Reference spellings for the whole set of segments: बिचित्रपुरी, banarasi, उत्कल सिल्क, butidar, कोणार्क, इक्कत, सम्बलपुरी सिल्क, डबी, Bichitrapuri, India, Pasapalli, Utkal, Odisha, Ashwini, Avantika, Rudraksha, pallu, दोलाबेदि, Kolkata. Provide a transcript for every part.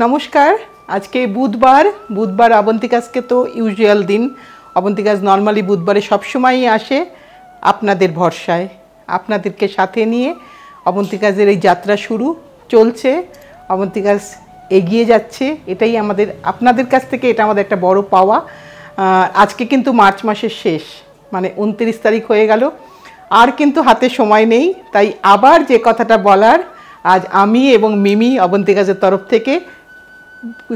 नमस्कार। आज के बुधवार अवंतिकाज के तो यूजुअल दिन अवंतिकाज नर्माली बुधवार सब समय आसे आपनादेर भरसाय आपनादेरके साथे निये अवंतिकाजेर एई यात्रा शुरू चलछे। अवंतिकाज एगिए जाच्छे एटाई आमादेर आपनादेर काछ थेके एटा आमादेर एकटा बड़ो पावा। आज के किन्तु मार्च मासेर शेष माने 29 तारीख हये गेलो आर किन्तु हाते समय नेई ताई आबार जे कथाटा बलार आज आमी एबं मिमी अवंतिकाजेर तरफ थेके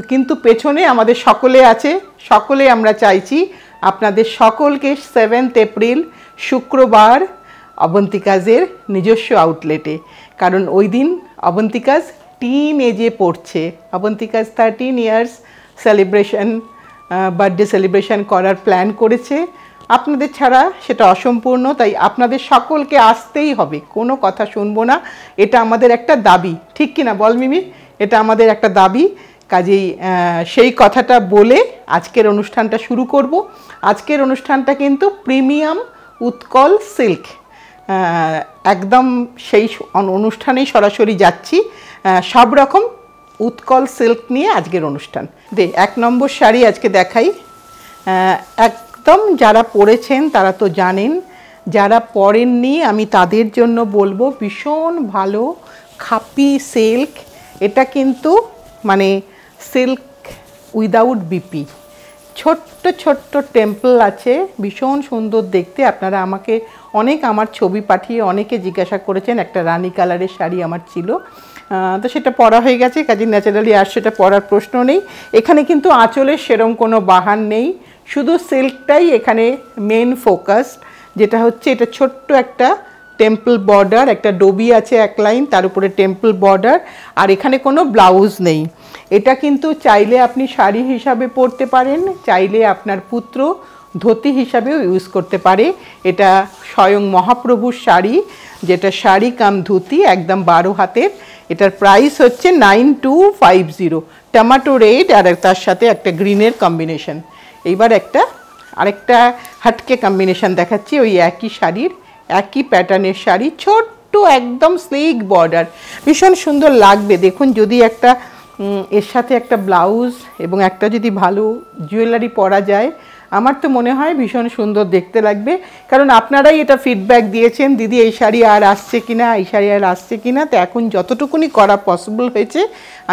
किन्तु पेछने आमादेर सकले आछे सकले आमरा चाइछि आपनादेर सकलके 7 एप्रिल शुक्रवार अवंतिकाजेर निजस्व आउटलेटे, कारण ओई दिन अवंतिकाज टीन एजे पड़छे। Avantika's 13 years celebration birthday celebration करार प्लान करेछे। आपनादेर छाड़ा सेटा असम्पूर्ण, ताई आपनादेर सकलके आसतेई होबे, कोनो कथा शुनबो ना, एटा आमादेर एकटा दाबी, ठीक कि ना बल मिमी? एटा आमादेर एकटा दाबी। काजेई सेई कथाटा बोले आजकेर अनुष्ठानटा शुरू करब। आजकेर अनुष्ठानटा किन्तु प्रिमियम उत्कल सिल्क एकदम सेई अनुष्ठानेई सरासरि जाच्छि। सब रकम उत्कल सिल्क निये आजकेर अनुष्ठान। दे 1 নম্বর शाड़ी आजके देखाई। एकदम जारा पड़ेछेन तारा तो जानेन, जारा पड़ेननि आमी तादेर जोन्नो बोलबो भीषण भालो खापी सिल्क। एटा किन्तु माने सिल्क उइदाउट बीपी। छोट्ट छोट्ट टेम्पल आछे भीषण सुंदर देखते। आपनारा आमाके अनेक आमार छवि पाठिये अनेके जिज्ञासा करेछेन एकटा रानी कालारेर शाड़ी आमार छिलो तो सेटा परा हये गेछे, काजेई न्याचारालि आर सेटा परार प्रश्न नेई। एखाने किन्तु आँचलेर सेरकम कोनो बाहान नेई, शुधु सिल्कटाई एखाने मेन फोकास। जेटा होच्छे एटा छोट्ट एकटा टेम्पल बॉर्डर, एक डोबी आछे एक लाइन तार उपरे टेम्पल बॉर्डर और एखाने कोनो ब्लाउज नेई। एटा किन्तु चाइले आपनी शाड़ी हिसाबे पड़ते पारेन, चाइले आपनार पुत्र धोती हिसाबेও यूज करते पारे। एटा स्वयं महाप्रभुर शाड़ी, जेटा शाड़ी कम धुती एकदम 12 হাতের। এটার প্রাইস হচ্ছে 9250। টমেটো রেড আর তার সাথে একটা গ্রিনের কম্বিনেশন। এইবার একটা আরেকটা হাটকে কম্বিনেশন দেখাচ্ছি। ওই একই শাড়ির একই প্যাটার্নের শাড়ি, ছোট্ট একদম স্লিক বর্ডার, ভীষণ সুন্দর লাগবে। দেখুন যদি একটা এর সাথে একটা ব্লাউজ এবং একটা যদি ভালো জুয়েলারি পরা যায় আমার তো মনে হয় ভীষণ সুন্দর দেখতে লাগবে। কারণ আপনারাই এটা ফিডব্যাক দিয়েছেন, দিদি এই শাড়ি আর আসছে কিনা, এই শাড়ি আর আসছে কিনা। তো এখন যতটুকুনি করা পসিবল হয়েছে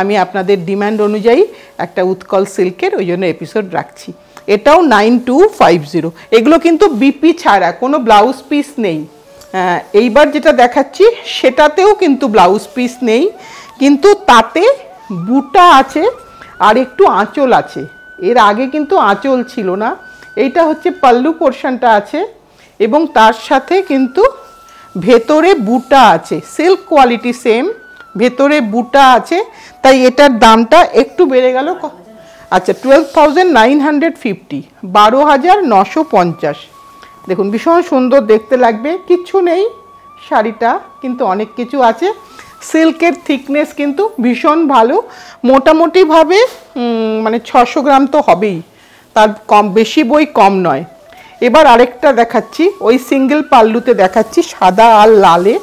আমি আপনাদের ডিমান্ড অনুযায়ী একটা উৎকল সিল্কের ওই জন্য এপিসোড রাখছি। এটাও 9250। এগুলো কিন্তু বিপি ছাড়া কোনো ব্লাউজ পিস নেই। এইবার যেটা দেখাচ্ছি সেটাতেও কিন্তু ব্লাউজ পিস নেই, কিন্তু তাতে বুটা আছে আর একটু আঁচল আছে। এর আগে কিন্তু আঁচল ছিল না। এইটা হচ্ছে পাল্লু পোরশনটা আছে এবং তার সাথে কিন্তু ভেতরে বুটা আছে। সিল্ক কোয়ালিটি সেম, ভেতরে বুটা আছে, তাই এটার দামটা একটু বেড়ে গেল। আচ্ছা 12,950, 12,950। দেখুন ভীষণ সুন্দর দেখতে লাগবে। কিছু নেই শাড়িটা, কিন্তু অনেক কিছু আছে। সিল্কের থিকনেস কিন্তু ভীষণ ভালো, মোটামুটিভাবে মানে 600 গ্রাম তো হবেই, তার কম বেশি বই কম নয়। এবার আরেকটা দেখাচ্ছি, ওই সিঙ্গেল পাল্লুতে দেখাচ্ছি সাদা আর লালে।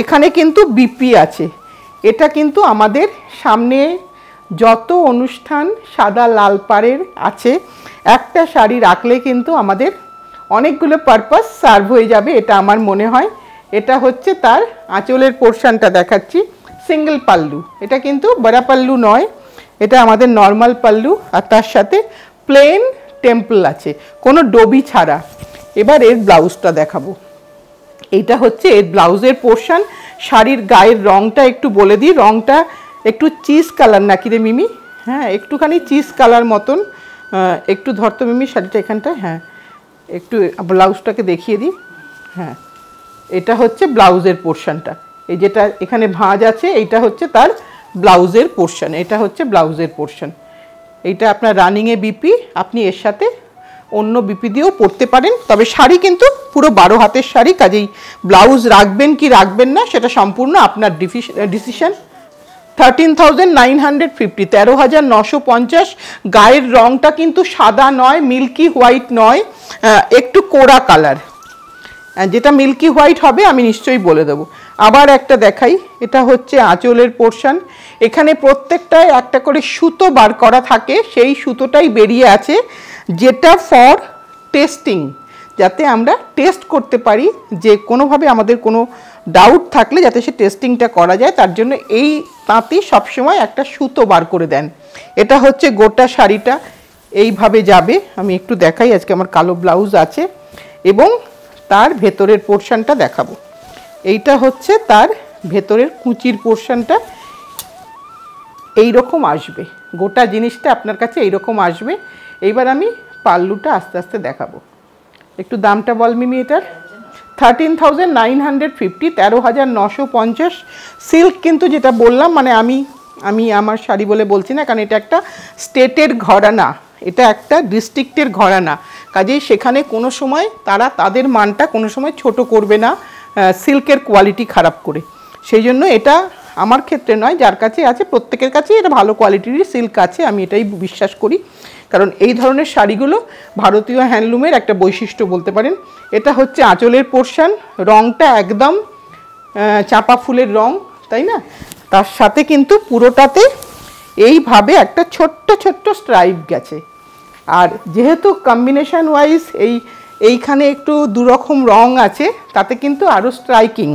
এখানে কিন্তু বিপি আছে। এটা কিন্তু আমাদের সামনে যত অনুষ্ঠান সাদা লাল পাড়ের আছে, একটা শাড়ি রাখলে কিন্তু আমাদের অনেকগুলো পারপাস সার্ভ হয়ে যাবে, এটা আমার মনে হয়। এটা হচ্ছে তার আঁচলের পোরশনটা দেখাচ্ছি, সিঙ্গেল পাল্লু। এটা কিন্তু বড়া পাল্লু নয়, এটা আমাদের নর্মাল পাল্লু আর তার সাথে প্লেন টেম্পল আছে কোনো ডোবি ছাড়া। এবার এর ব্লাউজটা দেখাবো। এইটা হচ্ছে এর ব্লাউজের পোরশন। শাড়ির গায়ের রঙটা একটু বলে দিই, রঙটা একটু চিজ কালার নাকি রে মিমি? হ্যাঁ একটুখানি চিজ কালার মতন। একটু ধরতো মিমি শাড়িটা এখানটায়, হ্যাঁ একটু ব্লাউজটাকে দেখিয়ে দিই। হ্যাঁ এটা হচ্ছে ব্লাউজের পোরশনটা, এই যেটা এখানে ভাঁজ আছে এইটা হচ্ছে তার ব্লাউজের পোরশন। এটা হচ্ছে ব্লাউজের পোরশন। এইটা আপনার রানিংয়ে বিপি, আপনি এর সাথে অন্য বিপি দিয়েও পরতে পারেন। তবে শাড়ি কিন্তু পুরো 12 হাতের শাড়ি, কাজেই ব্লাউজ রাখবেন কি রাখবেন না সেটা সম্পূর্ণ আপনার ডিসিশন। 13,950, 13,950। গায়ের রঙটা কিন্তু সাদা নয়, মিল্কি হোয়াইট নয়, একটু কোরা কালার। जेटा मिल्की व्हाइट होबे आमी निश्चयई बोले देबो। आबार एकटा देखाई, एटा होच्छे आँचलेर पोर्शन। एखाने प्रत्येकटाय एकटा करे सूतो बार करा थाके, सेई सूतोटाई बेरिये आछे जेटा फर टेस्टिंग, जाते आमरा टेस्ट करते पारी जे कोनो भावे आमादेर कोनो डाउट थाकले जाते से टेस्टिंगटा करा जाय, तार जोन्नो एई ताँति सब समय एकटा सूतो बार करे देन। एटा होच्छे गोटा शाड़ीटा एइभावे जाबे, आमी एकटु देखाई। आजके आमार कालो ब्लाउज आछे एबं तार भेतरेर पोर्शनटा देखाबो। एइटा होच्छे तार भेतरेर कुचिर पोर्शनटा एई रकम आसबे, गोटा जिनिसटा आपनार काछे एई रकम आसबे। एइबार आमी पाल्लुटा आस्ते आस्ते देखाबो। एकटु दामटा बल मिमी, एटार 13,950, 13,950 सिल्क। किन्तु जेटा बोललाम माने आमी आमार शाड़ी बोले बोलছি না, कारण এটা একটা স্টেটের ঘরানা, এটা একটা ডিস্ট্রিক্টের ঘরানা, কাজেই সেখানে কোনো সময় তারা তাদের মানটা কোনো সময় ছোট করবে না সিল্কের কোয়ালিটি খারাপ করে। সেই জন্য এটা আমার ক্ষেত্রে নয়, যার কাছে আছে প্রত্যেকের কাছে এটা ভালো কোয়ালিটির সিল্ক আছে, আমি এটাই বিশ্বাস করি। কারণ এই ধরনের শাড়িগুলো ভারতীয় হ্যান্ডলুমের একটা বৈশিষ্ট্য বলতে পারেন। এটা হচ্ছে আঁচলের পোর্শন, রঙটা একদম চাঁপা ফুলের রঙ, তাই না? তার সাথে কিন্তু পুরোটাতে এইভাবে একটা ছোট্ট ছোট্ট স্ট্রাইপ গেছে। আর যেহেতু কম্বিনেশন ওয়াইজ এইখানে একটু দুরকম রং আছে, তাতে কিন্তু আরও স্ট্রাইকিং,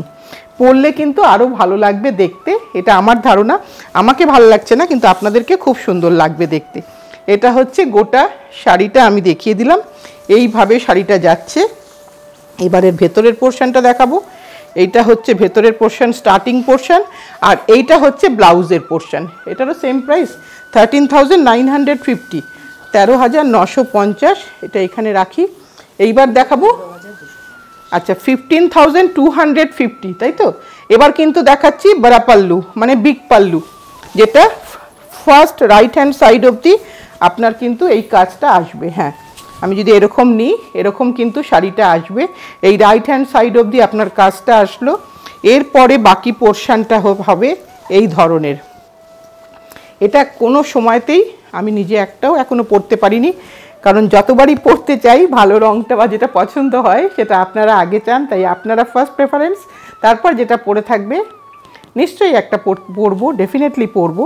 পরলে কিন্তু আরও ভালো লাগবে দেখতে। এটা আমার ধারণা, আমাকে ভালো লাগছে না কিন্তু আপনাদেরকে খুব সুন্দর লাগবে দেখতে। এটা হচ্ছে গোটা শাড়িটা আমি দেখিয়ে দিলাম, এইভাবে শাড়িটা যাচ্ছে। এবারে ভেতরের পোর্শনটা দেখাবো। এইটা হচ্ছে ভেতরের পোর্শন, স্টার্টিং পোর্শন, আর এইটা হচ্ছে ব্লাউজের পোর্শন। এটারও সেম প্রাইস 13,950, 13,950। এটা এখানে রাখি। এইবার দেখাবো, আচ্ছা 15,250, তাই তো? এবার কিন্তু দেখাচ্ছি বড় পাল্লু, মানে বিগ পাল্লু, যেটা ফার্স্ট রাইট হ্যান্ড সাইড অবধি আপনার কিন্তু এই কাজটা আসবে। হ্যাঁ, আমি যদি এরকম নিই, এরকম কিন্তু শাড়িটা আসবে। এই রাইট হ্যান্ড সাইড অবধি আপনার কাজটা আসলো। এরপরে বাকি পোর্শনটা হবে এই ধরনের। এটা কোনো সময়তেই আমি নিজে একটাও এখনও পরতে পারিনি, কারণ যতবারই পরতে চাই ভালো রঙটা বা যেটা পছন্দ হয় সেটা আপনারা আগে চান, তাই আপনারা ফার্স্ট প্রেফারেন্স, তারপর যেটা পরে থাকবে। নিশ্চয়ই একটা পরবো, ডেফিনেটলি পরবো।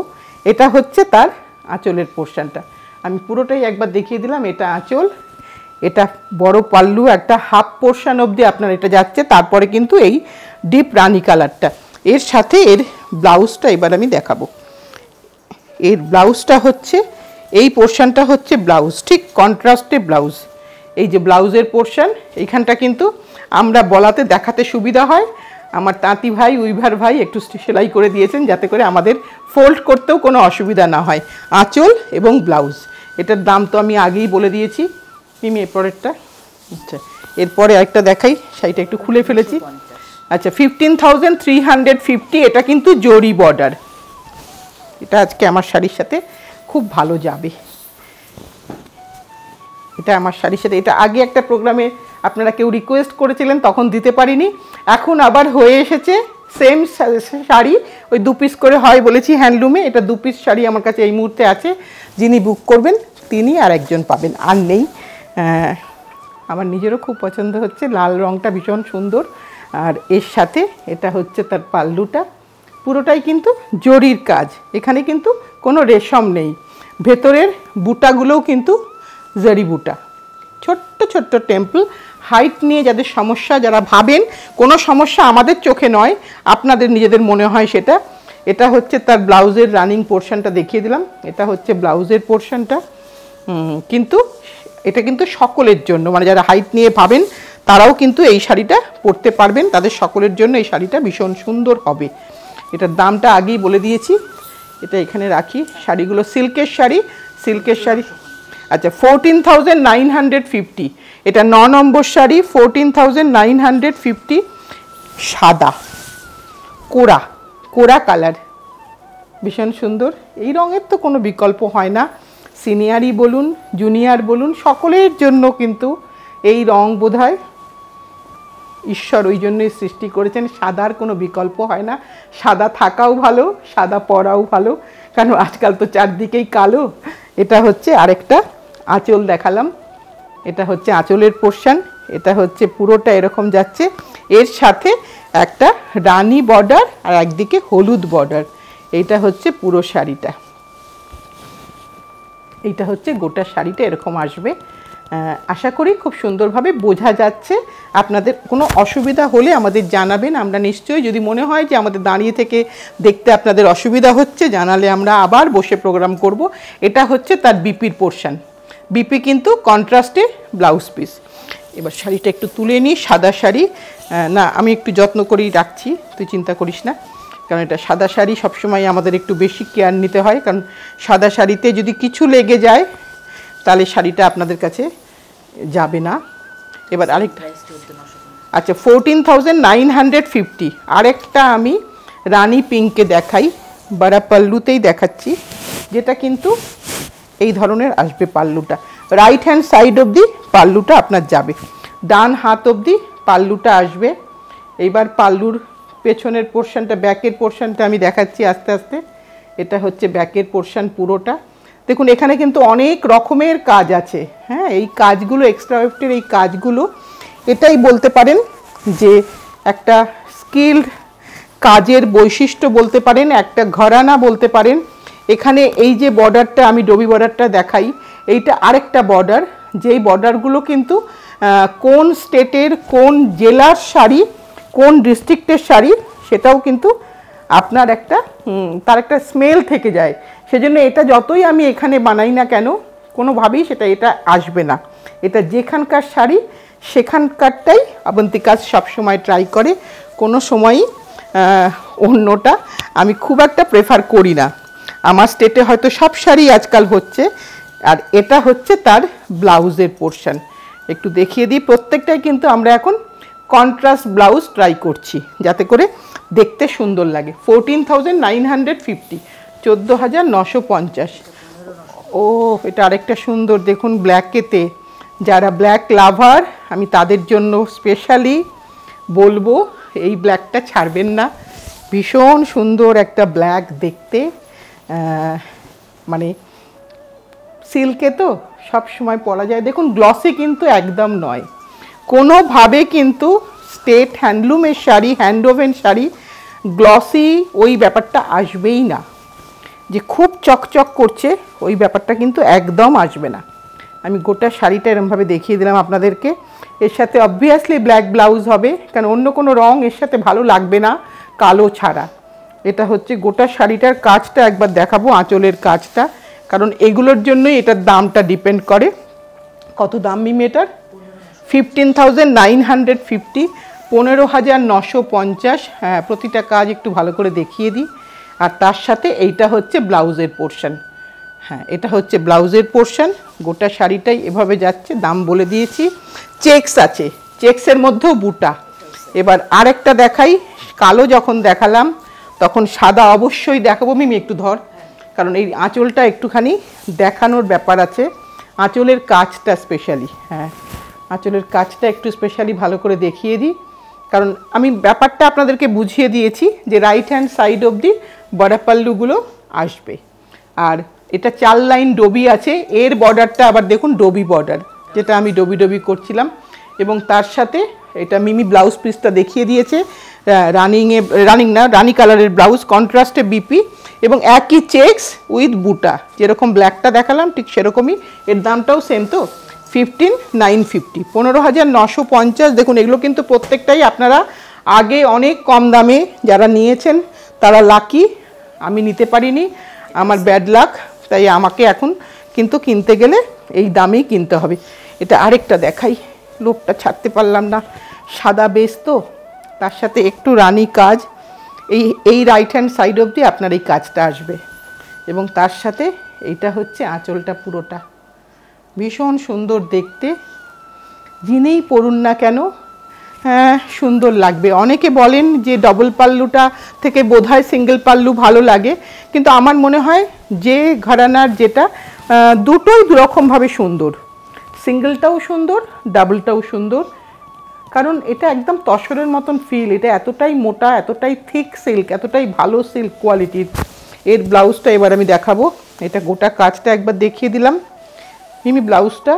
এটা হচ্ছে তার আঁচলের পোর্শনটা, আমি পুরোটাই একবার দেখিয়ে দিলাম। এটা আঁচল, এটা বড় পাল্লু, একটা হাফ পোর্শন অবধি আপনার এটা যাচ্ছে। তারপরে কিন্তু এই ডিপ রানি কালারটা, এর সাথে এর ব্লাউজটা এবার আমি দেখাবো। এর ব্লাউজটা হচ্ছে এই পোর্শনটা হচ্ছে ব্লাউজ, ঠিক কন্ট্রাস্টে ব্লাউজ। এই যে ব্লাউজের পোর্শন, এইখানটা কিন্তু আমরা বলাতে দেখাতে সুবিধা হয়। আমার তাঁতি ভাই, উইভার ভাই একটু সেলাই করে দিয়েছেন, যাতে করে আমাদের ফোল্ড করতেও কোনো অসুবিধা না হয়। আঁচল এবং ব্লাউজ, এটার দাম তো আমি আগেই বলে দিয়েছি। মিমি এরপরেরটা, আচ্ছা এরপরে একটা দেখাই, শাড়িটা একটু খুলে ফেলেছি। আচ্ছা 15,350, এটা কিন্তু জরি বর্ডার। এটা আজকে আমার শাড়ির সাথে খুব ভালো যাবে, এটা আমার শাড়ির সাথে। এটা আগে একটা প্রোগ্রামে আপনারা কেউ রিকোয়েস্ট করেছিলেন, তখন দিতে পারিনি, এখন আবার হয়ে এসেছে সেম শাড়ি। ওই দু পিস করে হয় বলেছি হ্যান্ডলুমে, এটা দু পিস শাড়ি আমার কাছে এই মুহূর্তে আছে। যিনি বুক করবেন তিনি আর একজন পাবেন, আর নেই। আমার নিজেরও খুব পছন্দ হচ্ছে, লাল রঙটা ভীষণ সুন্দর। আর এর সাথে এটা হচ্ছে তার পাল্লুটা, পুরোটাই কিন্তু জরির কাজ, এখানে কিন্তু কোনো রেশম নেই। ভেতরের বুটাগুলোও কিন্তু জরি বুটা, ছোট্ট ছোট্ট টেম্পল। হাইট নিয়ে যাদের সমস্যা, যারা ভাবেন কোনো সমস্যা, আমাদের চোখে নয় আপনাদের নিজেদের মনে হয় সেটা। এটা হচ্ছে তার ব্লাউজের রানিং পোর্শনটা দেখিয়ে দিলাম। এটা হচ্ছে ব্লাউজের পোর্শনটা, কিন্তু এটা কিন্তু সকলের জন্য, মানে যারা হাইট নিয়ে ভাবেন তারাও কিন্তু এই শাড়িটা পরতে পারবেন, তাদের সকলের জন্য এই শাড়িটা ভীষণ সুন্দর হবে। এটার দামটা আগেই বলে দিয়েছি, এটা এখানে রাখি। শাড়িগুলো সিল্কের শাড়ি, সিল্কের শাড়ি। আচ্ছা 14,950, এটা 9 নম্বর শাড়ি, 14,950। সাদা কোরা, কোরা কালার ভীষণ সুন্দর। এই রঙের তো কোনো বিকল্প হয় না, সিনিয়রই বলুন জুনিয়র বলুন সকলের জন্য কিন্তু এই রং বোধহয় ঈশ্বর ওই জন্যই সৃষ্টি করেছেন। সাদার কোনো বিকল্প হয় না, সাদা থাকাও ভালো সাদা পরাও ভালো, কারণ আজকাল তো চারদিকেই কালো। এটা হচ্ছে আরেকটা আঁচল দেখালাম, এটা হচ্ছে আঁচলের পোর্শন। এটা হচ্ছে পুরোটা এরকম যাচ্ছে এর সাথে একটা রানী বর্ডার আর একদিকে হলুদ বর্ডার। এটা হচ্ছে পুরো শাড়িটা, এটা হচ্ছে গোটা শাড়িটা এরকম আসবে। আশা করি খুব সুন্দরভাবে বোঝা যাচ্ছে। আপনাদের কোনো অসুবিধা হলে আমাদের জানাবেন, আমরা নিশ্চয়ই যদি মনে হয় যে আমাদের দাঁড়িয়ে থেকে দেখতে আপনাদের অসুবিধা হচ্ছে জানালে আমরা আবার বসে প্রোগ্রাম করব। এটা হচ্ছে তার বিপির পোর্শন, বিপি কিন্তু কন্ট্রাস্টে ব্লাউজ পিস। এবার শাড়িটা একটু তুলে নিই, সাদা শাড়ি না আমি একটু যত্ন করেই রাখছি, তুই চিন্তা করিস না, কারণ এটা সাদা শাড়ি সবসময় আমাদের একটু বেশি কেয়ার নিতে হয়, কারণ সাদা শাড়িতে যদি কিছু লেগে যায় তাহলে শাড়িটা আপনাদের কাছে যাবে না। এবার আরেকটা আচ্ছা 14,950। আরেকটা আমি রানী পিঙ্কে দেখাই, বড়া পাল্লুতেই দেখাচ্ছি, যেটা কিন্তু এই ধরনের আসবে পাল্লুটা। রাইট হ্যান্ড সাইড অবধি পাল্লুটা আপনার যাবে, ডান হাত অবধি পাল্লুটা আসবে। এইবার পাল্লুর পেছনের পোর্শনটা, ব্যাকের পোর্শনটা আমি দেখাচ্ছি আস্তে আস্তে। এটা হচ্ছে ব্যাকের পোর্শন পুরোটা। দেখুন এখানে কিন্তু অনেক রকমের কাজ আছে, হ্যাঁ এই কাজগুলো এক্সট্রা ওয়েফটের এই কাজগুলো, এটাই বলতে পারেন যে একটা স্কিল্ড কাজের বৈশিষ্ট্য বলতে পারেন, একটা ঘরানা বলতে পারেন। এখানে এই যে বর্ডারটা আমি ডবি বর্ডারটা দেখাই, এইটা আরেকটা বর্ডার, যেই বর্ডারগুলো কিন্তু কোন স্টেটের কোন জেলার শাড়ি কোন ডিস্ট্রিক্টের শাড়ি সেটাও কিন্তু আপনার একটা তার একটা স্মেল থেকে যায়। সেজন্য এটা যতই আমি এখানে বানাই না কেন কোনোভাবেই সেটা এটা আসবে না, এটা যেখানকার শাড়ি সেখানকারটাই অবন্তিকা সবসময় ট্রাই করে, কোনো সময়ই অন্যটা আমি খুব একটা প্রেফার করি না। আমার স্টেটে হয়তো সব শাড়ি আজকাল হচ্ছে। আর এটা হচ্ছে তার ব্লাউজের পোর্শন, একটু দেখিয়ে দিই। প্রত্যেকটাই কিন্তু আমরা এখন কন্ট্রাস্ট ব্লাউজ ট্রাই করছি যাতে করে দেখতে সুন্দর লাগে। 14,950, 14,950। ও এটা আরেকটা সুন্দর, দেখুন ব্ল্যাকেতে যারা ব্ল্যাক লাভার আমি তাদের জন্য স্পেশালি বলবো এই ব্ল্যাকটা ছাড়বেন না, ভীষণ সুন্দর একটা ব্ল্যাক দেখতে। মানে সিল্কে তো সব সময় পরা যায়। দেখুন গ্লসি কিন্তু একদম নয় কোনোভাবে, কিন্তু স্টেট হ্যান্ডলুমের শাড়ি হ্যান্ডওভেন শাড়ি গ্লসি ওই ব্যাপারটা আসবেই না, যে খুব চকচক করছে ওই ব্যাপারটা কিন্তু একদম আসবে না। আমি গোটা শাড়িটা এরমভাবে দেখিয়ে দিলাম আপনাদেরকে। এর সাথে অবভিয়াসলি ব্ল্যাক ব্লাউজ হবে, কারণ অন্য কোনো রং এর সাথে ভালো লাগবে না কালো ছাড়া। এটা হচ্ছে গোটা শাড়িটার কাজটা একবার দেখাবো, আঁচলের কাজটা, কারণ এগুলোর জন্যই এটার দামটা ডিপেন্ড করে। কত দাম মিমিটার? 15,950, 15,950। হ্যাঁ প্রতিটা কাজ একটু ভালো করে দেখিয়ে দিই। আর তার সাথে এইটা হচ্ছে ব্লাউজের পোর্শন, হ্যাঁ এটা হচ্ছে ব্লাউজের পোর্শন। গোটা শাড়িটাই এভাবে যাচ্ছে, দাম বলে দিয়েছি। চেকস আছে, চেকসের মধ্যেও বুটা। এবার আরেকটা দেখাই, কালো যখন দেখালাম তখন সাদা অবশ্যই দেখাবো। মিমি একটু ধর, কারণ এই আঁচলটা একটুখানি দেখানোর ব্যাপার আছে, আঁচলের কাজটা স্পেশালি। হ্যাঁ আঁচলের কাজটা একটু স্পেশালি ভালো করে দেখিয়ে দিই, কারণ আমি ব্যাপারটা আপনাদেরকে বুঝিয়ে দিয়েছি যে রাইট হ্যান্ড সাইড অবধি বড়াপাল্লুগুলো আসবে। আর এটা 4 লাইন ডবি আছে, এর বর্ডারটা আবার দেখুন ডবি বর্ডার, যেটা আমি ডবি ডবি করছিলাম। এবং তার সাথে এটা মিমি ব্লাউজ পিসটা দেখিয়ে দিয়েছে, রানিংয়ে রানিং না রানি কালারের ব্লাউজ, কন্ট্রাস্টে বিপি এবং একই চেকস উইথ বুটা, যেরকম ব্ল্যাকটা দেখালাম ঠিক সেরকমই। এর দামটাও সেম তো, 15,950, 15,950। দেখুন এগুলো কিন্তু প্রত্যেকটাই আপনারা আগে অনেক কম দামে যারা নিয়েছেন তারা লাকি, আমি নিতে পারিনি, আমার ব্যাড লাক। তাই আমাকে এখন কিন্তু কিনতে গেলে এই দামেই কিনতে হবে। এটা আরেকটা দেখাই, লোভটা ছাড়তে পারলাম না। সাদা বেস তো, তার সাথে একটু রানি কাজ, এই রাইট হ্যান্ড সাইড অবধি আপনার এই কাজটা আসবে। এবং তার সাথে এইটা হচ্ছে আঁচলটা পুরোটা, ভীষণ সুন্দর দেখতে। যিনিই পরুন না কেন হ্যাঁ সুন্দর লাগবে। অনেকে বলেন যে ডবল পাল্লুটা থেকে বোধহয় সিঙ্গেল পাল্লু ভালো লাগে, কিন্তু আমার মনে হয় যে ঘরানার যেটা দুটোই দুরকমভাবে সুন্দর, সিঙ্গেলটাও সুন্দর ডাবলটাও সুন্দর। কারণ এটা একদম তসরের মতন ফিল, এটা এতটাই মোটা এতটাই থিক সিল্ক এতটাই ভালো সিল্ক কোয়ালিটির। এর ব্লাউজটা এবার আমি দেখাবো, এটা গোটা কাজটা একবার দেখিয়ে দিলাম। মিমি ব্লাউজটা,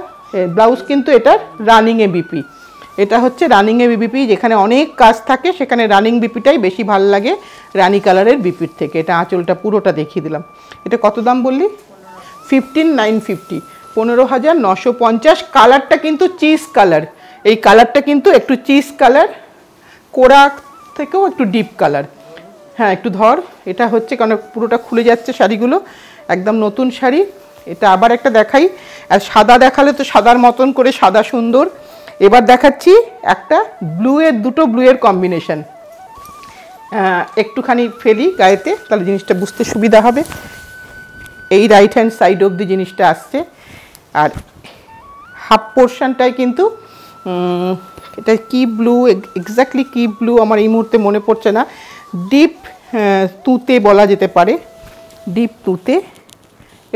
ব্লাউজ কিন্তু এটার রানিংয়ে বিপি, এটা হচ্ছে রানিং এ বিপিপি যেখানে অনেক কাজ থাকে সেখানে রানিং বিপিটাই বেশি ভালো লাগে রানী কালারের বিপির থেকে। এটা আঁচলটা পুরোটা দেখিয়ে দিলাম। এটা কত দাম বললি? 15950, 15950। কালারটা কিন্তু চিজ কালার, এই কালারটা কিন্তু একটু চিজ কালার, কোড়া থেকেও একটু ডিপ কালার। হ্যাঁ একটু ধর, এটা হচ্ছে কারণ পুরোটা খুলে যাচ্ছে শাড়িগুলো, একদম নতুন শাড়ি। এটা আবার একটা দেখাই, আর সাদা দেখালে তো সাদার মতন করে সাদা সুন্দর। এবার দেখাচ্ছি একটা ব্লু এর, দুটো ব্লু এর কম্বিনেশন। একটুখানি ফেলি গায়েতে তাহলে জিনিসটা বুঝতে সুবিধা হবে। এই রাইট হ্যান্ড সাইড অবধি জিনিসটা আসছে, আর হাফ পোর্শনটায় কিন্তু এটা কি ব্লু, এক্স্যাক্টলি কি ব্লু আমার এই মুহূর্তে মনে পড়ছে না, ডিপ তুঁতে বলা যেতে পারে, ডিপ তুঁতে।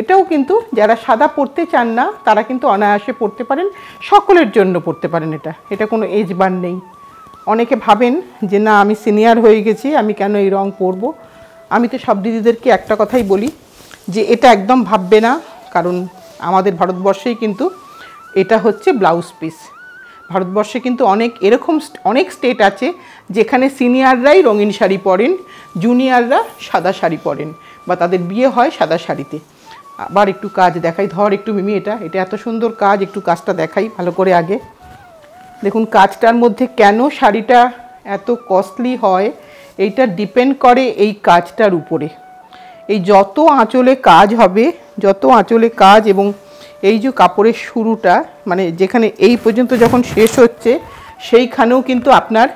এটাও কিন্তু যারা সাদা পরতে চান না তারা কিন্তু অনায়াসে পরতে পারেন, সকলের জন্য পরতে পারেন। এটা এটা কোনো এজ বার নেই। অনেকে ভাবেন যে না আমি সিনিয়র হয়ে গেছি, আমি কেন এই রং পরবো। আমি তো সব দিদিদেরকে একটা কথাই বলি যে এটা একদম ভাববে না, কারণ আমাদের ভারতবর্ষেই কিন্তু এটা হচ্ছে ব্লাউজ পিস। ভারতবর্ষে কিন্তু অনেক এরকম অনেক স্টেট আছে যেখানে সিনিয়ররাই রঙিন শাড়ি পরেন, জুনিয়ররা সাদা শাড়ি পরেন বা তাদের বিয়ে হয় সাদা শাড়িতে। আবার একটু কাজ দেখাই, ধর একটু মিমি, এটা এটা এত সুন্দর কাজ, একটু কাজটা দেখাই ভালো করে আগে। দেখুন কাজটার মধ্যে কেন শাড়িটা এত কস্টলি হয়, এইটা ডিপেন্ড করে এই কাজটার উপরে। এই যত আঁচলে কাজ হবে, যত আঁচলে কাজ, এবং এই যে কাপড়ের শুরুটা মানে যেখানে এই পর্যন্ত যখন শেষ হচ্ছে সেইখানেও কিন্তু আপনার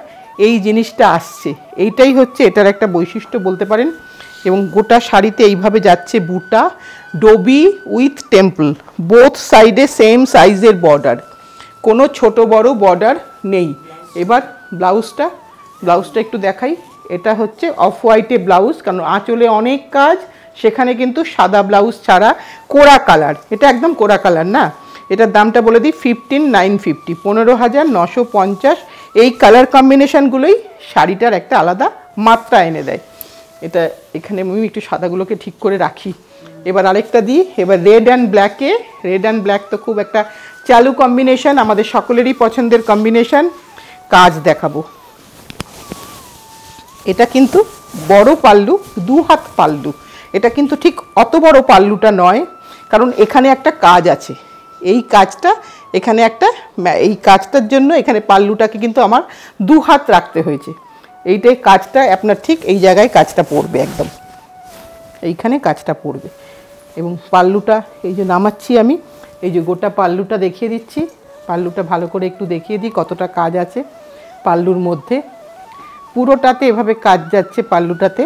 এই জিনিসটা আসছে। এইটাই হচ্ছে এটার একটা বৈশিষ্ট্য বলতে পারেন। এবং গোটা শাড়িতে এইভাবে যাচ্ছে বুটা, ডোবি উইথ টেম্পল, বোথ সাইডে সেম সাইজের বর্ডার, কোনো ছোট বড় বর্ডার নেই। এবার ব্লাউজটা, ব্লাউজটা একটু দেখাই। এটা হচ্ছে অফ হোয়াইটে ব্লাউজ, কারণ আঁচলে অনেক কাজ, সেখানে কিন্তু সাদা ব্লাউজ ছাড়া কোরা কালার, এটা একদম কোরা কালার না। এটার দামটা বলে দিই 15950, 15950। এই কালার কম্বিনেশানগুলোই শাড়িটার একটা আলাদা মাত্রা এনে দেয়। এটা এখানে আমি একটু সাদাগুলোকে ঠিক করে রাখি, এবার আরেকটা দিই। এবার রেড অ্যান্ড ব্ল্যাকে, রেড অ্যান্ড ব্ল্যাক তো খুব একটা চালু কম্বিনেশান, আমাদের সকলেরই পছন্দের কম্বিনেশান। কাজ দেখাবো। এটা কিন্তু বড় পাল্লু, দু হাত পাল্লু। এটা কিন্তু ঠিক অত বড় পাল্লুটা নয়, কারণ এখানে একটা কাজ আছে, এই কাজটা এখানে একটা, এই কাজটার জন্য এখানে পাল্লুটাকে কিন্তু আমার দু হাত রাখতে হয়েছে। এইটাই কাজটা আপনার ঠিক এই জায়গায় কাজটা পড়বে, একদম এইখানে কাজটা পড়বে। এবং পাল্লুটা এই যে নামাচ্ছি আমি, এই যে গোটা পাল্লুটা দেখিয়ে দিচ্ছি। পাল্লুটা ভালো করে একটু দেখিয়ে দিই কতটা কাজ আছে পাল্লুর মধ্যে। পুরোটাতে এভাবে কাজ যাচ্ছে পাল্লুটাতে,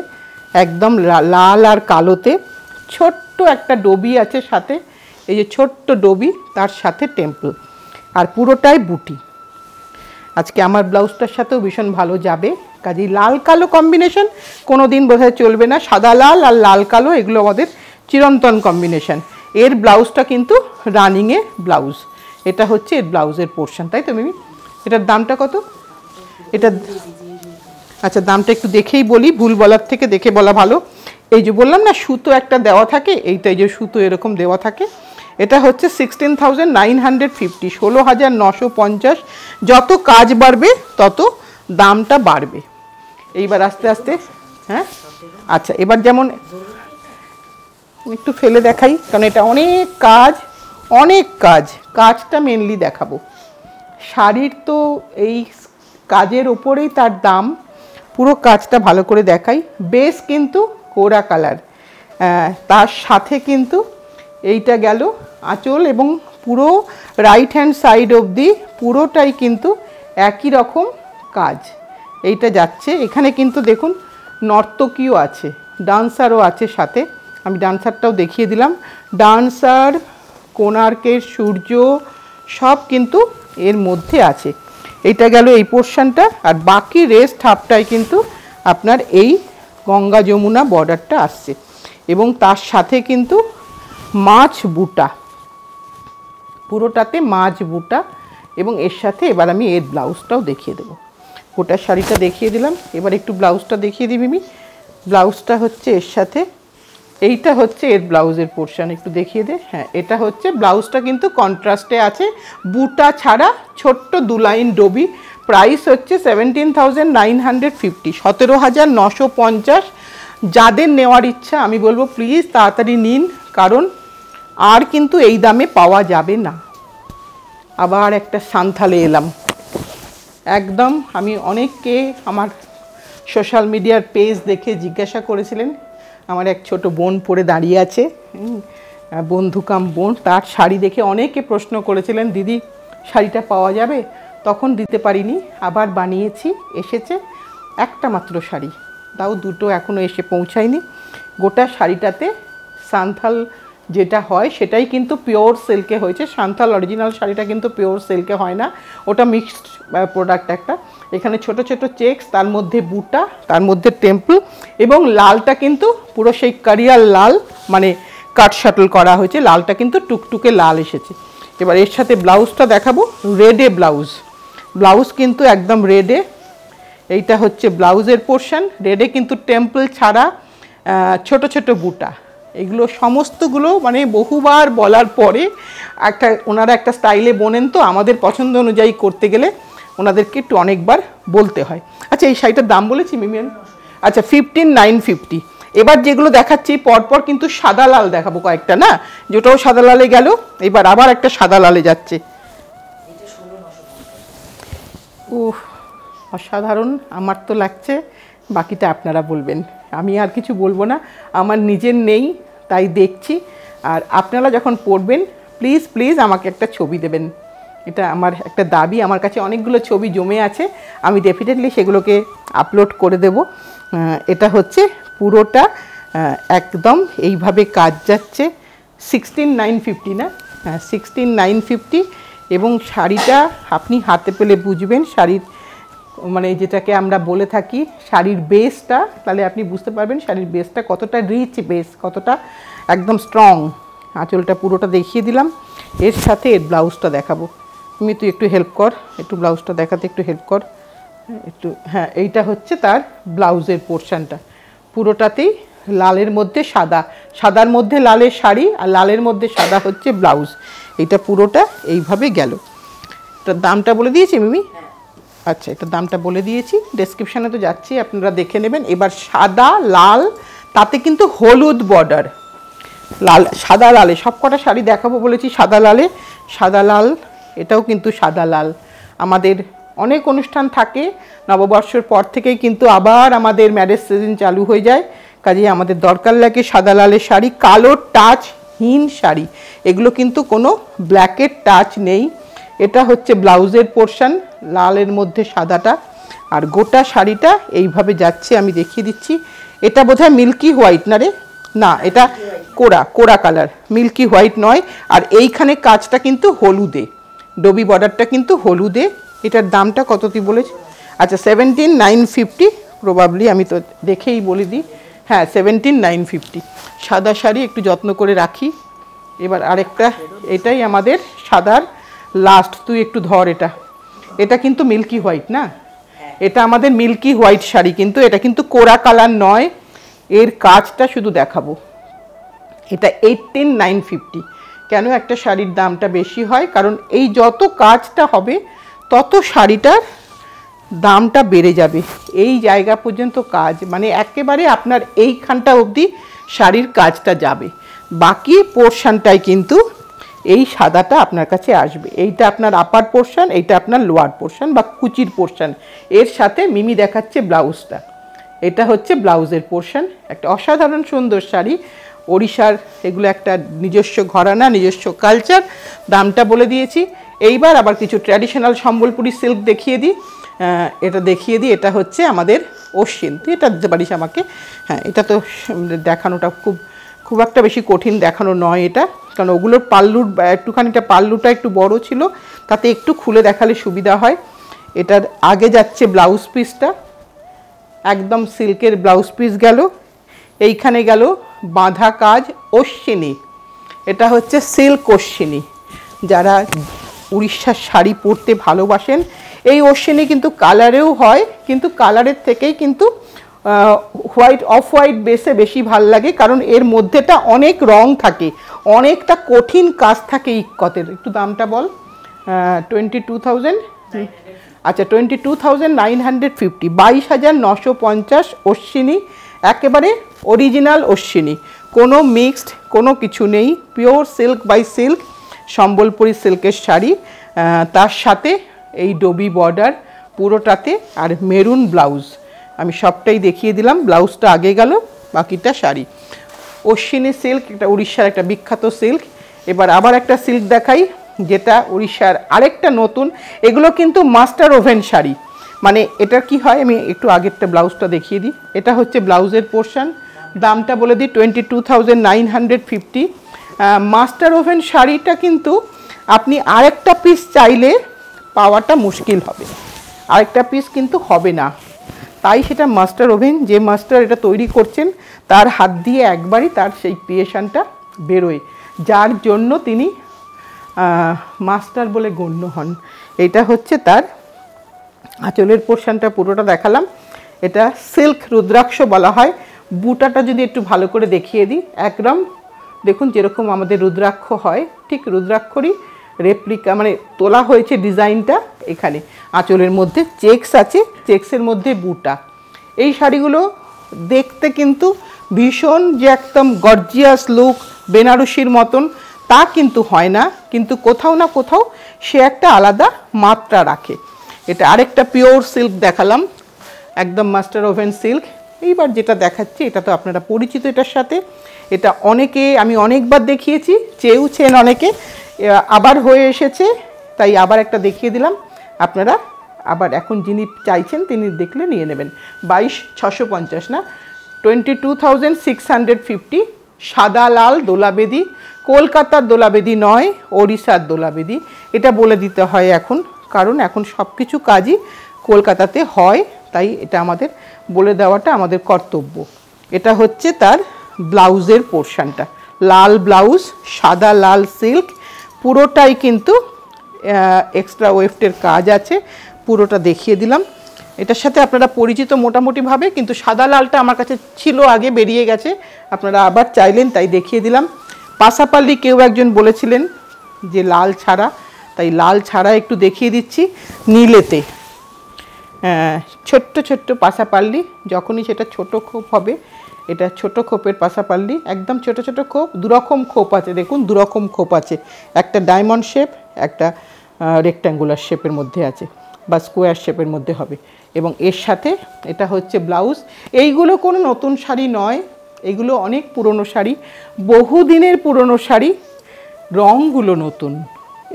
একদম লাল আর কালোতে। ছোট্ট একটা ডবি আছে সাথে, এই যে ছোট্ট ডবি, তার সাথে টেম্পল, আর পুরোটাই বুটি। আজকে আমার ব্লাউজটার সাথেও ভীষণ ভালো যাবে। কাজেই লাল কালো কম্বিনেশন কোনো দিন বোধহয় চলবে না। সাদা লাল আর লাল কালো এগুলো আমাদের চিরন্তন কম্বিনেশন। এর ব্লাউজটা কিন্তু রানিংয়ে ব্লাউজ। এটা হচ্ছে এর ব্লাউজের পোর্শন, তাই তো মিমি? এটার দামটা কত? এটা আচ্ছা দামটা একটু দেখেই বলি, ভুল বলার থেকে দেখে বলা ভালো। এই যে বললাম না সুতো একটা দেওয়া থাকে, এইটাই যে সুতো এরকম দেওয়া থাকে। এটা হচ্ছে 16950, 16950। যত কাজ বাড়বে তত দামটা বাড়বে। এইবার আস্তে আস্তে, হ্যাঁ আচ্ছা এবার যেমন একটু ফেলে দেখাই, কারণ এটা অনেক কাজ, অনেক কাজ। কাজটা মেনলি দেখাবো। শাড়ির তো এই কাজের ওপরেই তার দাম। পুরো কাজটা ভালো করে দেখাই। বেস কিন্তু কোরা কালার, তার সাথে কিন্তু এইটা গেল আঁচল, এবং পুরো রাইট হ্যান্ড সাইড অবধি পুরোটাই কিন্তু একই রকম কাজ। এইটা যাচ্ছে এখানে কিন্তু দেখুন নর্তকীও আছে, ডান্সারও আছে সাথে। আমি ডান্সারটাও দেখিয়ে দিলাম। ডান্সার, কোণার্কের সূর্য, সব কিন্তু এর মধ্যে আছে। এইটা গেল এই পোর্শনটা, আর বাকি রেস্ট হাফটাই কিন্তু আপনার এই গঙ্গা যমুনা বর্ডারটা আসছে, এবং তার সাথে কিন্তু মাছ বুটা, পুরোটাতে মাছ বুটা। এবং এর সাথে এবার আমি এর ব্লাউজটাও দেখিয়ে দেবো। গোটা শাড়িটা দেখিয়ে দিলাম, এবার একটু ব্লাউজটা দেখিয়ে দিবি। ব্লাউজটা হচ্ছে এর সাথে এইটা হচ্ছে এর ব্লাউজের পোরশন, একটু দেখিয়ে দে। হ্যাঁ, এটা হচ্ছে ব্লাউজটা কিন্তু কন্ট্রাস্টে আছে, বুটা ছাড়া ছোট্ট দু লাইন ডবি। প্রাইস হচ্ছে 17,950, 17,950। যাদের নেওয়ার ইচ্ছা আমি বলবো প্লিজ তাড়াতাড়ি নিন, কারণ আর কিন্তু এই দামে পাওয়া যাবে না। আবার একটা সান্থালে এলাম একদম। আমি অনেককে আমার সোশ্যাল মিডিয়ার পেজ দেখে জিজ্ঞাসা করেছিলেন, আমার এক ছোট বোন পরে দাঁড়িয়ে আছে, বন্ধুকাম বোন, তার শাড়ি দেখে অনেকে প্রশ্ন করেছিলেন দিদি শাড়িটা পাওয়া যাবে, তখন দিতে পারিনি। আবার বানিয়েছি, এসেছে একটা মাত্র শাড়ি, তাও দুটো এখনও এসে পৌঁছায়নি। গোটা শাড়িটাতে সান্থাল যেটা হয় সেটাই কিন্তু পিওর সিল্কে হয়েছে। সান্থাল অরিজিনাল শাড়িটা কিন্তু পিওর সিল্কে হয় না, ওটা মিক্সড প্রোডাক্ট একটা। এখানে ছোট ছোট চেকস, তার মধ্যে বুটা, তার মধ্যে টেম্পল, এবং লালটা কিন্তু পুরো সেই কারিয়ার লাল, মানে কাট শাটল করা হয়েছে, লালটা কিন্তু টুকটুকে লাল এসেছে। এবার এর সাথে ব্লাউজটা দেখাবো, রেডে ব্লাউজ। ব্লাউজ কিন্তু একদম রেডে, এইটা হচ্ছে ব্লাউজের পোর্শন। রেডে কিন্তু টেম্পল ছাড়া ছোট ছোট বুটা, এগুলো সমস্তগুলো মানে বহুবার বলার পরে একটা ওনারা একটা স্টাইলে বোনেন, তো আমাদের পছন্দ অনুযায়ী করতে গেলে ওনাদেরকে একটু অনেকবার বলতে হয়। আচ্ছা, এই শাড়িটার দাম বলেছি মিমিয়ান? আচ্ছা, 15,950। এবার যেগুলো দেখাচ্ছি পরপর কিন্তু সাদা লাল দেখাবো কয়েকটা, না যেটাও সাদা লালে গেল, এবার আবার একটা সাদা লালে যাচ্ছে। ও অসাধারণ, আমার তো লাগছে, বাকিটা আপনারা বলবেন, আমি আর কিছু বলবো না, আমার নিজের নেই তাই দেখছি। আর আপনারা যখন পড়বেন প্লিজ প্লিজ আমাকে একটা ছবি দেবেন, এটা আমার একটা দাবি। আমার কাছে অনেকগুলো ছবি জমে আছে, আমি ডেফিনেটলি সেগুলোকে আপলোড করে দেব। এটা হচ্ছে পুরোটা একদম এইভাবে কাজ যাচ্ছে। 16,950 না? হ্যাঁ, 16,950। এবং শাড়িটা আপনি হাতে পেলে বুঝবেন শাড়ির, মানে যেটাকে আমরা বলে থাকি শাড়ির বেসটা, তাহলে আপনি বুঝতে পারবেন শাড়ির বেসটা কতটা রিচ বেস, কতটা একদম স্ট্রং। আঁচলটা পুরোটা দেখিয়ে দিলাম, এর সাথে এর ব্লাউজটা দেখাবো। তুমি তুই একটু হেল্প কর, একটু ব্লাউজটা দেখাতে একটু হেল্প কর একটু। হ্যাঁ, এইটা হচ্ছে তার ব্লাউজের পোর্শনটা, পুরোটাতেই লালের মধ্যে সাদা, সাদার মধ্যে লালের শাড়ি, আর লালের মধ্যে সাদা হচ্ছে ব্লাউজ। এইটা পুরোটা এইভাবে গেল। তার দামটা বলে দিয়েছি মিমি? আচ্ছা, এটার দামটা বলে দিয়েছি, ডেসক্রিপশানে তো যাচ্ছি, আপনারা দেখে নেবেন। এবার সাদা লাল, তাতে কিন্তু হলুদ বর্ডার, লাল সাদা লালে সব কটা শাড়ি দেখাবো বলেছি, সাদা লালে সাদা লাল, এটাও কিন্তু সাদা লাল। আমাদের অনেক অনুষ্ঠান থাকে নববর্ষের পর থেকেই, কিন্তু আবার আমাদের ম্যারেজ সিজন চালু হয়ে যায়, কাজেই আমাদের দরকার লাগে সাদা লালের শাড়ি। কালো টাচ হীন শাড়ি, এগুলো কিন্তু কোনো ব্ল্যাকের টাচ নেই। এটা হচ্ছে ব্লাউজের পোর্শন, লালের মধ্যে সাদাটা, আর গোটা শাড়িটা এইভাবে যাচ্ছে। আমি দেখিয়ে দিচ্ছি, এটা বোধহয় মিল্কি হোয়াইট না রে? না, এটা কোরা, কোরা কালার, মিল্কি হোয়াইট নয়। আর এইখানে কাজটা কিন্তু হলুদে, ডবি বর্ডারটা কিন্তু হলুদে। এটার দামটা কত তুই বলেছি? আচ্ছা, 17,950 প্রবাবলি, আমি তো দেখেই বলে দিই। হ্যাঁ, 17,950। সাদা শাড়ি একটু যত্ন করে রাখি। এবার আরেকটা, এটাই আমাদের সাদার লাস্ট, তুই একটু ধর এটা। এটা কিন্তু মিল্কি হোয়াইট না? এটা আমাদের মিল্কি হোয়াইট শাড়ি, কিন্তু এটা কিন্তু কোরা কালার নয়। এর কাজটা শুধু দেখাবো। এটা 18,950। কেন একটা শাড়ির দামটা বেশি হয়? কারণ এই যত কাজটা হবে তত শাড়িটার দামটা বেড়ে যাবে। এই জায়গা পর্যন্ত কাজ, মানে একেবারে আপনার এইখানটা অবধি শাড়ির কাজটা যাবে, বাকি পোর্শনটাই কিন্তু এই সাদাটা আপনার কাছে আসবে। এইটা আপনার আপার পোর্শন, এইটা আপনার লোয়ার পোর্শন বা কুচির পোর্শন। এর সাথে মিমি দেখাচ্ছে ব্লাউজটা, এটা হচ্ছে ব্লাউজের পোর্শন। একটা অসাধারণ সুন্দর শাড়ি, ওড়িশার এগুলো একটা নিজস্ব ঘরানা, নিজস্ব কালচার। দামটা বলে দিয়েছি। এইবার আবার কিছু ট্র্যাডিশনাল সম্বলপুরি সিল্ক দেখিয়ে দিই, এটা দেখিয়ে দিই। এটা হচ্ছে আমাদের অশ্বিন, তুই এটা দিতে পারিস আমাকে। হ্যাঁ, এটা তো দেখানোটা খুব খুব একটা বেশি কঠিন দেখানো নয় এটা, কারণ ওগুলোর পাল্লুর একটুখানিটা, পাল্লুটা একটু বড় ছিল, তাতে একটু খুলে দেখালে সুবিধা হয়। এটার আগে যাচ্ছে ব্লাউজ পিসটা, একদম সিল্কের ব্লাউজ পিস গেল। এইখানে গেল বাঁধা কাজ, অশ্বিনী, এটা হচ্ছে সিল্ক অশ্বিনী। যারা উড়িষ্যার শাড়ি পরতে ভালোবাসেন, এই অশ্বিনী কিন্তু কালারেও হয়, কিন্তু কালারের থেকেই কিন্তু হোয়াইট অফ হোয়াইট বেসে বেশি ভাল লাগে, কারণ এর মধ্যেটা অনেক রং থাকে, অনেকটা কঠিন কাজ থাকে। ইক্কতের একটু দামটা বল। 22,000। আচ্ছা 22,950, 22,950 অশ্বিনী, একেবারে অরিজিনাল অশ্বিনী, কোনো মিক্সড কোনো কিছু নেই, pure silk by silk Sambalpuri সিল্কের শাড়ি, তার সাথে এই ডবি বর্ডার পুরোটাতে আর মেরুন ব্লাউজ। আমি সবটাই দেখিয়ে দিলাম, ব্লাউজটা আগে গেল, বাকিটা শাড়ি। অশ্বিনী সিল্ক, এটা উড়িষ্যার একটা বিখ্যাত সিল্ক। এবার আবার একটা সিল্ক দেখাই, যেটা উড়িষ্যার আরেকটা নতুন। এগুলো কিন্তু মাস্টার ওভেন শাড়ি, মানে এটা কি হয়, আমি একটু আগেরটা ব্লাউজটা দেখিয়ে দিই। এটা হচ্ছে ব্লাউজের পোর্শান, দামটা বলে দিই 22,950। মাস্টার ওভেন শাড়িটা কিন্তু আপনি আরেকটা পিস চাইলে পাওয়াটা মুশকিল হবে, আরেকটা পিস কিন্তু হবে না, তাই সেটা মাস্টার ওভেন, যে মাস্টার এটা তৈরি করছেন তার হাত দিয়ে একবারই তার সেই ক্রিয়েশনটা বেরোয়, যার জন্য তিনি মাস্টার বলে গণ্য হন। এটা হচ্ছে তার আঁচলের পোর্শনটা, পুরোটা দেখালাম। এটা সিল্ক রুদ্রাক্ষ বলা হয়। বুটাটা যদি একটু ভালো করে দেখিয়ে দিই, একদম দেখুন যেরকম আমাদের রুদ্রাক্ষ হয় ঠিক রুদ্রাক্ষরই রেপ্লিকা, মানে তোলা হয়েছে ডিজাইনটা এখানে। আঁচলের মধ্যে চেকস আছে, চেকসের মধ্যে বুটা। এই শাড়িগুলো দেখতে কিন্তু ভীষণ যে একদম গর্জিয়াস লুক বেনারসির মতন তা কিন্তু হয় না, কিন্তু কোথাও না কোথাও সে একটা আলাদা মাত্রা রাখে। এটা আরেকটা পিওর সিল্ক দেখালাম, একদম মাস্টার ওভেন সিল্ক। এইবার যেটা দেখাচ্ছি, এটা তো আপনারা পরিচিত এটার সাথে, এটা অনেকে আমি অনেকবার দেখিয়েছি, চেয়েওছেন অনেকে, আবার হয়ে এসেছে, তাই আবার একটা দেখিয়ে দিলাম। আপনারা আবার এখন যিনি চাইছেন তিনি দেখলে নিয়ে নেবেন। 22,650 না, 22,650। সাদা লাল দোলাবেদি, কলকাতার দোলাবেদি নয়, ওড়িশার দোলাবেদি, এটা বলে দিতে হয় এখন, কারণ এখন সব কিছু কাজই কলকাতাতে হয়, তাই এটা আমাদের বলে দেওয়াটা আমাদের কর্তব্য। এটা হচ্ছে তার ব্লাউজের পোর্শানটা, লাল ব্লাউজ, সাদা লাল সিল্ক, পুরোটাই কিন্তু এক্সট্রা ওয়েফটের কাজ আছে, পুরোটা দেখিয়ে দিলাম। এটার সাথে আপনারা পরিচিত মোটামুটিভাবে, কিন্তু সাদা লালটা আমার কাছে ছিল আগে, বেরিয়ে গেছে, আপনারা আবার চাইলেন তাই দেখিয়ে দিলাম। পাশাপাল্লি কেউ একজন বলেছিলেন যে লাল ছাড়া, তাই লাল ছাড়া একটু দেখিয়ে দিচ্ছি। নীলেতে ছোট্ট ছোট্ট পাশাপাল্লি, যখনই সেটা ছোট খোপ হবে, এটা ছোট খোপের পাশাপাল্লি, একদম ছোট ছোট খোপ, দুরকম খোপ আছে, দেখুন দুরকম খোপ আছে, একটা ডায়মন্ড শেপ, একটা রেক্ট্যাঙ্গুলার শেপের মধ্যে আছে বা স্কোয়ার শেপের মধ্যে হবে। এবং এর সাথে এটা হচ্ছে ব্লাউজ। এইগুলো কোনো নতুন শাড়ি নয়, এগুলো অনেক পুরনো শাড়ি, বহুদিনের পুরনো শাড়ি, রঙগুলো নতুন।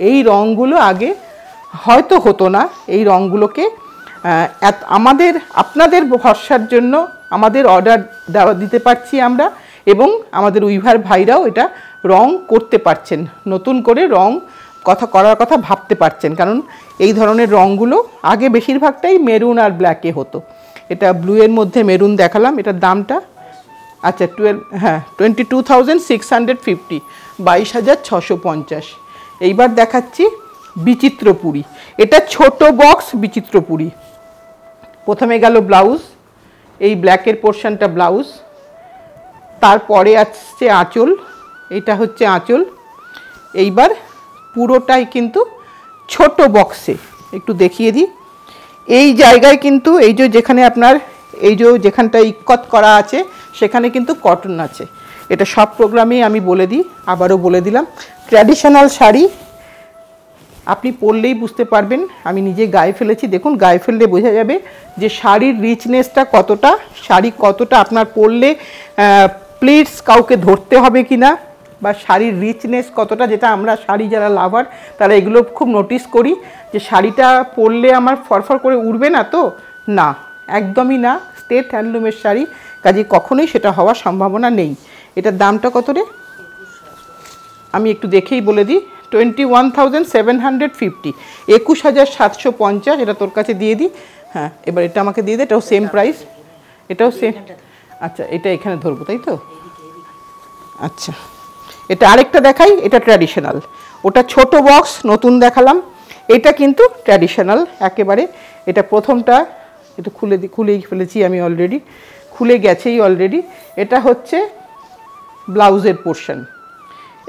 এই রঙগুলো আগে হয়তো হতো না, এই রঙগুলোকে আমাদের আপনাদের ভরসার জন্য আমাদের অর্ডার দিতে পারছি আমরা, এবং আমাদের উইভার ভাইরাও এটা রং করতে পারছেন, নতুন করে রং করার কথা ভাবতে পারছেন, কারণ এই ধরনের রঙগুলো আগে বেশিরভাগটাই মেরুন আর ব্ল্যাকে হতো। এটা ব্লুয়ের মধ্যে মেরুন দেখালাম, এটার দামটা আচ্ছা 22,650, 22,650। এইবার দেখাচ্ছি বিচিত্রপুরি, এটা ছোট বক্স বিচিত্রপুরি। প্রথমে গেল ব্লাউজ, এই ব্ল্যাকের পোর্শনটা ব্লাউজ, তারপরে আসছে আঁচল, এটা হচ্ছে আঁচল। এইবার পুরোটাই কিন্তু ছোট বক্সে, একটু দেখিয়ে দিই। এই জায়গায় কিন্তু এই যে যেখানে আপনার এই যে যেখানটা ইক্কত করা আছে সেখানে কিন্তু কটন আছে, এটা সব প্রোগ্রামেই আমি বলে দিই, আবারও বলে দিলাম। ট্র্যাডিশনাল শাড়ি, আপনি পরলেই বুঝতে পারবেন, আমি নিজে গায়ে ফেলেছি, দেখুন গায়ে ফেললে বোঝা যাবে যে শাড়ির রিচনেসটা কতটা, শাড়ি কতটা আপনার পরলে প্লিটস কাউকে ধরতে হবে কি না, বা শাড়ির রিচনেস কতটা, যেটা আমরা শাড়ি যারা লাভার তারা এগুলো খুব নোটিস করি, যে শাড়িটা পরলে আমার ফরফর করে উঠবে না তো, না একদমই না, স্টেট হ্যান্ডলুমের শাড়ি, কাজে কখনোই সেটা হওয়ার সম্ভাবনা নেই। এটার দামটা কত রে, আমি একটু দেখেই বলে দিই, 21,750, 21,750, এটা তোর কাছে দিয়ে দিই। হ্যাঁ এবার এটা আমাকে দিয়ে দে, এটাও সেম প্রাইস, এটাও সেম। আচ্ছা এটা এখানে ধরবো তাই তো, আচ্ছা এটা আরেকটা দেখাই, এটা ট্র্যাডিশনাল, ওটা ছোট বক্স নতুন দেখালাম, এটা কিন্তু ট্র্যাডিশনাল একেবারে। এটা প্রথমটা, এটা খুলে ফেলেছি আমি অলরেডি, खुले गेछेई अलरेडी। एटा होच्छे ब्लाउजेर पोर्शन।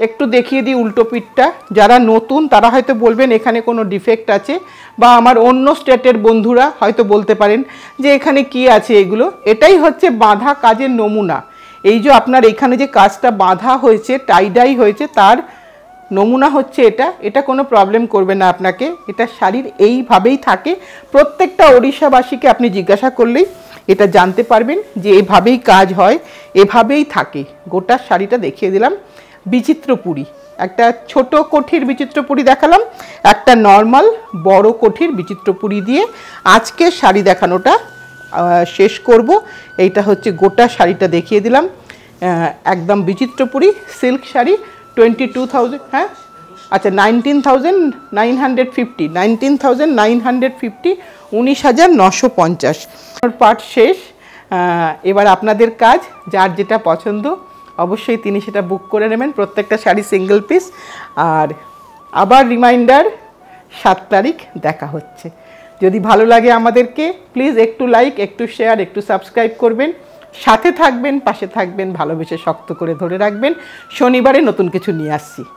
एकटू देखिए दी उल्टो पिठटा, जारा नतून तारा हयतो बोलबेन एखाने कोनो डिफेक्ट आछे बा आमार अन्य स्टेटेर बंधुरा हयतो बोलते पारेन जे एखाने कि आछे। एगुलो एटाई होच्छे बाँधा काजेर नमुना। एई जे आपनार एखाने जे काजटा बाँधा होयेछे टाइडाई होयेछे तार नमुना होच्छे एटा। एटा कोनो प्रॉब्लेम करबे ना आपनाके। एटा शाड़ीर एइभाबेई थाके। प्रत्येकटा ओड़िशाबासीके आपनि जिज्ञासा करलेई एटा जानते पारबेन जे एइभाबेई काज हय, एइभाबेई थाके। गोटा शाड़ीटा देखिए दिलाम। बिचित्रपुरी एकटा छोटो कोठिर बिचित्रपुरी देखालाम, एकटा नर्माल बड़ो कोठिर बिचित्रपुरी दिए आजके शाड़ी देखानोटा शेष करब। एइटा होच्छे गोटा शाड़ीटा देखिए दिलाम। एकदम बिचित्रपुरी सिल्क शाड़ी 22,000 हाँ अच्छा 19,950 19,950 19,950 पार्ट शेष। एबार आपनादेर काज जार जेटा पछंद अवश्य तिनि सेटा बुक करे नेबेन। प्रत्येकटा शाड़ी सिंगल पिस। और आबार रिमाइंडार 7 तारीख देखा होच्छे। यदि भालो लागे आमादेरके प्लिज एकटू लाइक एकटू शेयर एकटू सबस्क्राइब करबेन। সাথে থাকবেন, পাশে থাকবেন, ভালোবেসে শক্ত করে ধরে রাখবেন। শনিবারে নতুন কিছু নিয়ে আসছি।